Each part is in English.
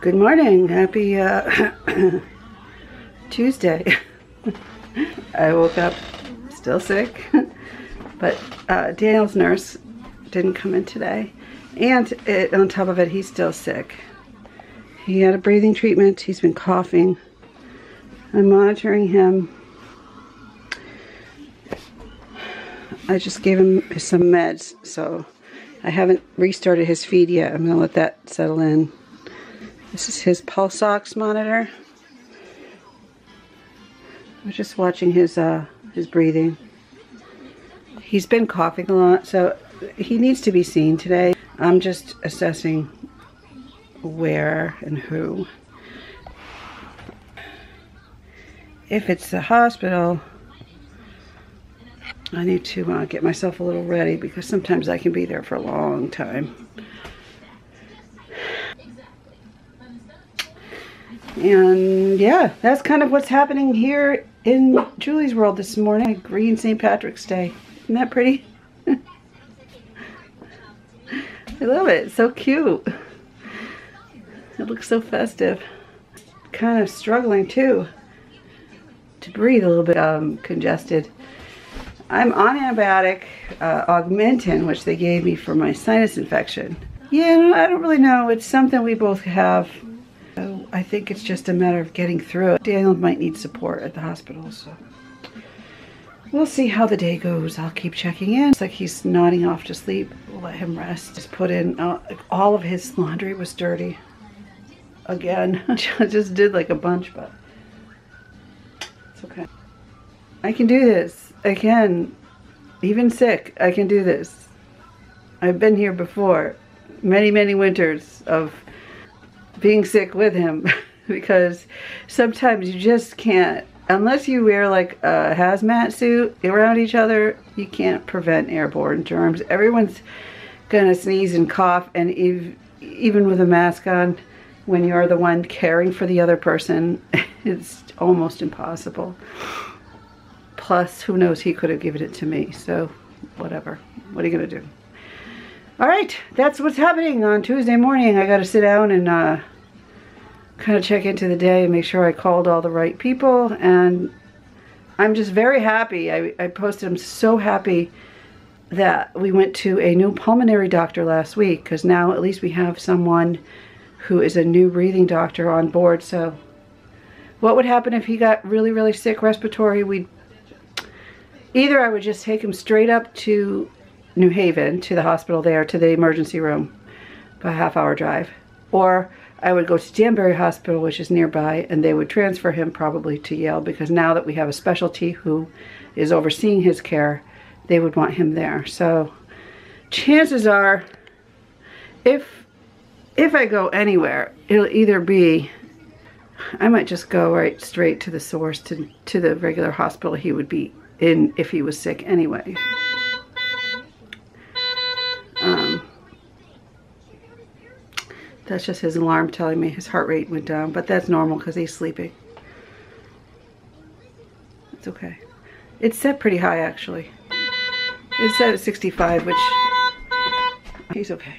Good morning, happy Tuesday. I woke up still sick, but Daniel's nurse didn't come in today, and on top of it, he's still sick. He had a breathing treatment, he's been coughing. I'm monitoring him. I just gave him some meds, so I haven't restarted his feed yet. I'm gonna let that settle in. This is his pulse ox monitor. I'm just watching his breathing. He's been coughing a lot, so he needs to be seen today. I'm just assessing where and who. If it's the hospital, I need to get myself a little ready, because sometimes I can be there for a long time. And yeah, that's kind of what's happening here in Julie's world this morning. Green St. Patrick's Day. Isn't that pretty? I love it. It's so cute. It looks so festive. Kind of struggling too to breathe a little bit. Congested. I'm on antibiotic Augmentin, which they gave me for my sinus infection. Yeah, I don't really know. It's something we both have. I think it's just a matter of getting through it. Daniel might need support at the hospital, so we'll see how the day goes. I'll keep checking in. It's like he's nodding off to sleep. We'll let him rest. Just put in all of his laundry was dirty. Again, I just did like a bunch, but it's okay. I can do this. I can. Even sick, I can do this. I've been here before. Many, many winters of being sick with him, because sometimes you just can't, unless you wear like a hazmat suit around each other, you can't prevent airborne germs. Everyone's gonna sneeze and cough, and even with a mask on, when you're the one caring for the other person, it's almost impossible. Plus, who knows, he could have given it to me, so whatever. What are you gonna do? All right, that's what's happening on Tuesday morning. I gotta sit down and kind of check into the day and make sure I called all the right people. And I'm just very happy. I posted, I'm so happy that we went to a new pulmonary doctor last week, because now at least we have someone who is a new breathing doctor on board. So what would happen if he got really, really sick respiratory? I would just take him straight up to New Haven, to the hospital there, to the emergency room, about a half-hour drive. Or I would go to Danbury Hospital, which is nearby, and they would transfer him probably to Yale, because now that we have a specialty who is overseeing his care, they would want him there. So chances are, if I go anywhere, it'll either be, I might just go right straight to the source, to the regular hospital he would be in if he was sick anyway. That's just his alarm telling me his heart rate went down, but that's normal because he's sleeping. It's okay. It's set pretty high, actually. It's set at 65, which he's okay.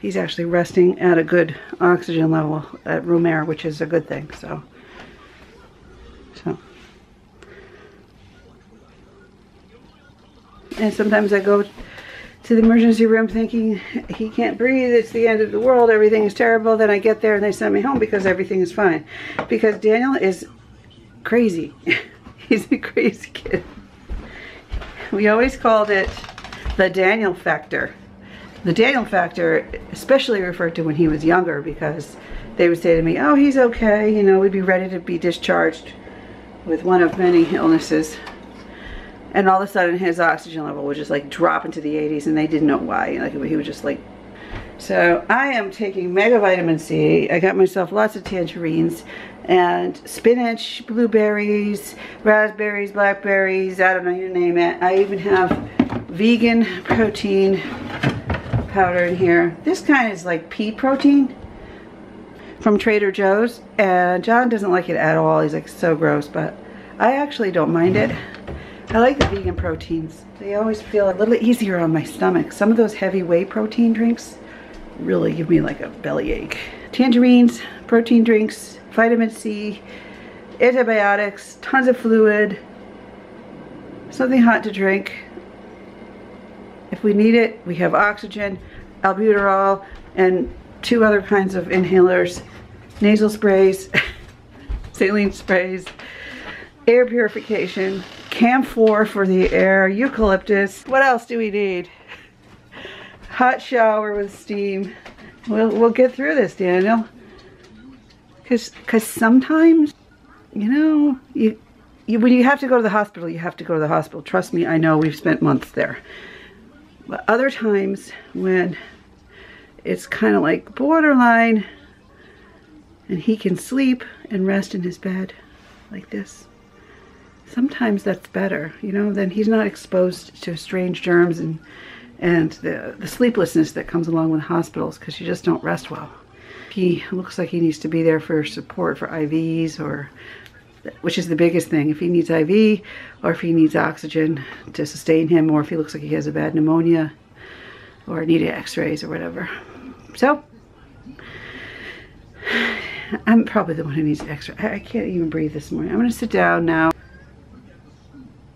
He's actually resting at a good oxygen level at room air, which is a good thing, so. And sometimes I go to the emergency room thinking he can't breathe, it's the end of the world, everything is terrible. Then I get there and they send me home because everything is fine. Because Daniel is crazy. He's a crazy kid. We always called it the Daniel factor. The Daniel factor, especially referred to when he was younger, because they would say to me, oh, he's okay, you know, we'd be ready to be discharged with one of many illnesses. And all of a sudden his oxygen level would just like drop into the 80s, and they didn't know why. Like, he was just like. So I am taking mega vitamin C. I got myself lots of tangerines and spinach, blueberries, raspberries, blackberries, I don't know, you name it. I even have vegan protein powder in here. This kind is like pea protein from Trader Joe's, and John doesn't like it at all. He's like, so gross, but I actually don't mind it. I like the vegan proteins. They always feel a little easier on my stomach. Some of those heavy whey protein drinks really give me like a bellyache. Tangerines, protein drinks, vitamin C, antibiotics, tons of fluid, something hot to drink. If we need it, we have oxygen, albuterol, and 2 other kinds of inhalers, nasal sprays, saline sprays, air purification, camphor for the air, eucalyptus. What else do we need? Hot shower with steam. We'll get through this, Daniel. Cause sometimes, you know, when you have to go to the hospital, you have to go to the hospital. Trust me, I know, we've spent months there. But other times when it's kind of like borderline and he can sleep and rest in his bed like this, sometimes that's better, you know, then he's not exposed to strange germs and the sleeplessness that comes along with hospitals because you just don't rest well. He looks like he needs to be there for support for IVs or, which is the biggest thing, if he needs IV or if he needs oxygen to sustain him or if he looks like he has a bad pneumonia or needed x-rays or whatever. So, I'm probably the one who needs x-ray. I can't even breathe this morning. I'm gonna sit down now.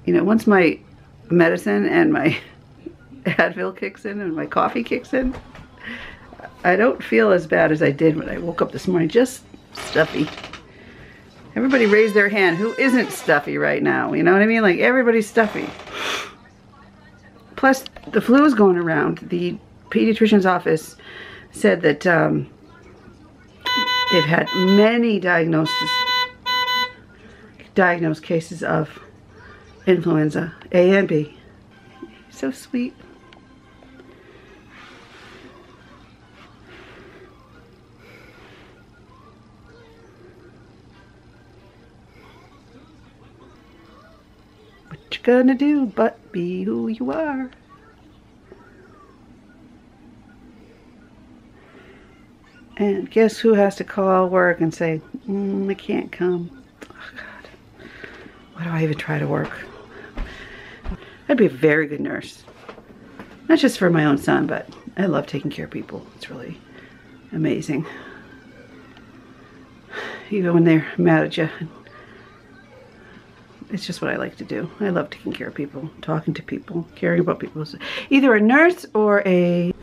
You know, once my medicine and my Advil kicks in and my coffee kicks in, I don't feel as bad as I did when I woke up this morning, just stuffy. Everybody raise their hand. Who isn't stuffy right now? You know what I mean? Like, everybody's stuffy. Plus, the flu is going around. The pediatrician's office said that they've had many diagnosed cases of influenza, A and B. So sweet. What you gonna do but be who you are? And guess who has to call work and say, I can't come. Oh God, why do I even try to work? I'd be a very good nurse. Not just for my own son, but I love taking care of people. It's really amazing. Even when they're mad at you. It's just what I like to do. I love taking care of people, talking to people, caring about people. Either a nurse or a...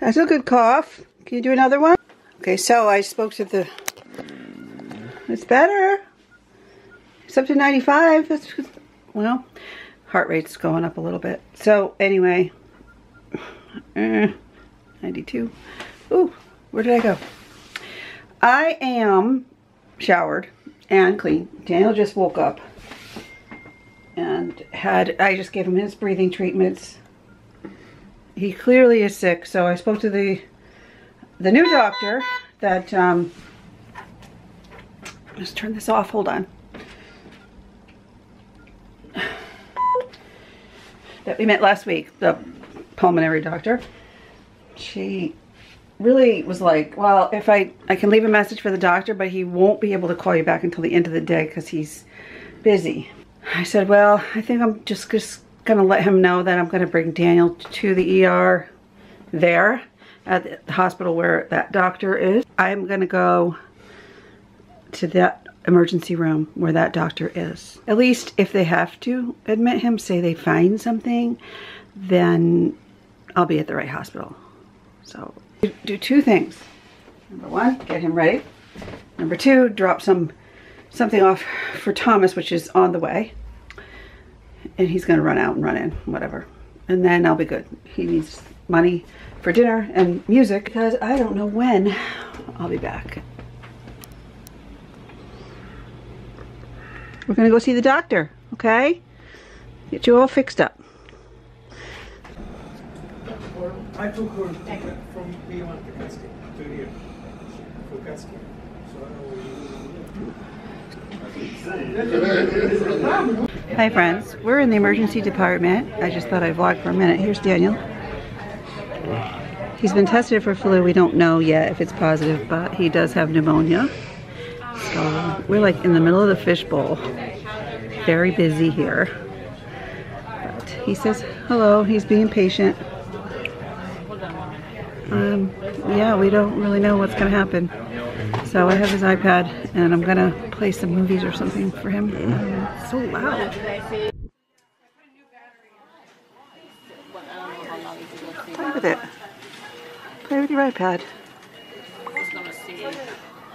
That's a good cough. Can you do another one? Okay, so I spoke to the... It's better. It's up to 95. That's, well, heart rate's going up a little bit. So, anyway. 92. Ooh, where did I go? I am showered and clean. Daniel just woke up and had... I just gave him his breathing treatments. He clearly is sick, so I spoke to the new doctor that, just turn this off, hold on, that we met last week, the pulmonary doctor. She really was like, well, if I can leave a message for the doctor, but he won't be able to call you back until the end of the day because he's busy. I said, well, I think I'm just gonna let him know that I'm gonna bring Daniel to the ER there at the hospital where that doctor is. I'm gonna go to that emergency room where that doctor is. At least if they have to admit him, say they find something, then I'll be at the right hospital. So do 2 things. Number 1, get him ready. Number 2, drop something off for Thomas, which is on the way. And he's gonna run out and run in, whatever. And then I'll be good. He needs money for dinner and music because I don't know when I'll be back. We're gonna go see the doctor, okay? Get you all fixed up. her. I took her from P1 to Cascade, to here, to Cascade. So I don't know. Hi friends, we're in the emergency department. I just thought I'd vlog for a minute. Here's Daniel. He's been tested for flu. We don't know yet if it's positive, but he does have pneumonia. So we're like in the middle of the fishbowl. Very busy here. But he says hello. He's being patient. Yeah, we don't really know what's going to happen. So I have his iPad, and I'm going to play some movies or something for him. It's so loud. Play with it. Play with your iPad.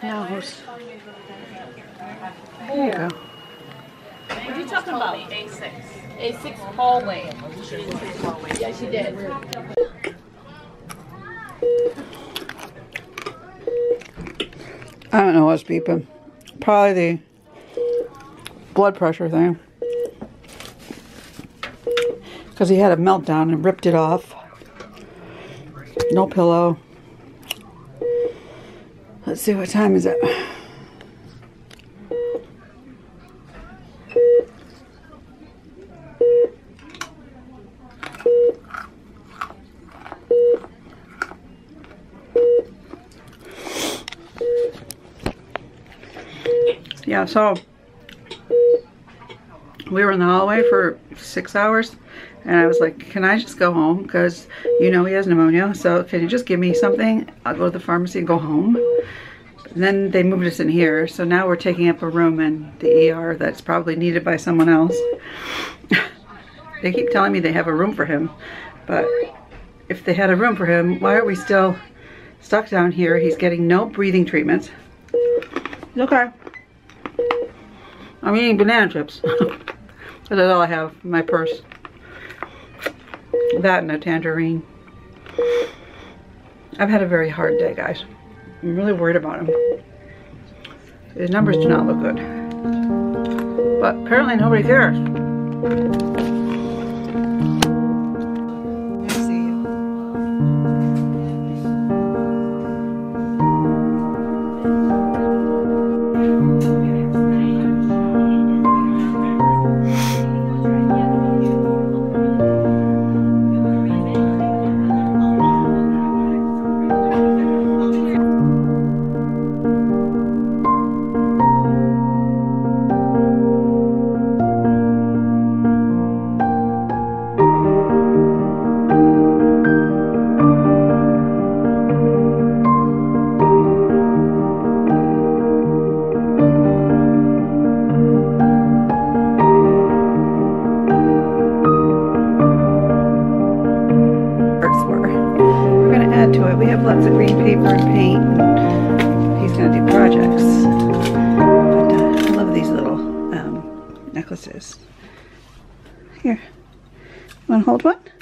No. There you go. What are you talking about? A6. A6 hallway. She didn't say hallway. Yeah, she did. I don't know what's beeping. Probably the blood pressure thing. Because he had a meltdown and ripped it off. No pillow. Let's see, what time is it? Yeah, so we were in the hallway for 6 hours, and I was like, can I just go home? Because, you know, he has pneumonia, so can you just give me something? I'll go to the pharmacy and go home. And then they moved us in here, so now we're taking up a room in the ER that's probably needed by someone else. They keep telling me they have a room for him, but if they had a room for him, why are we still stuck down here? He's getting no breathing treatments. It's okay. I'm eating banana chips. That's all I have in my purse. That and a tangerine. I've had a very hard day, guys. I'm really worried about him. His numbers do not look good. But apparently nobody cares. Here, you want to hold one?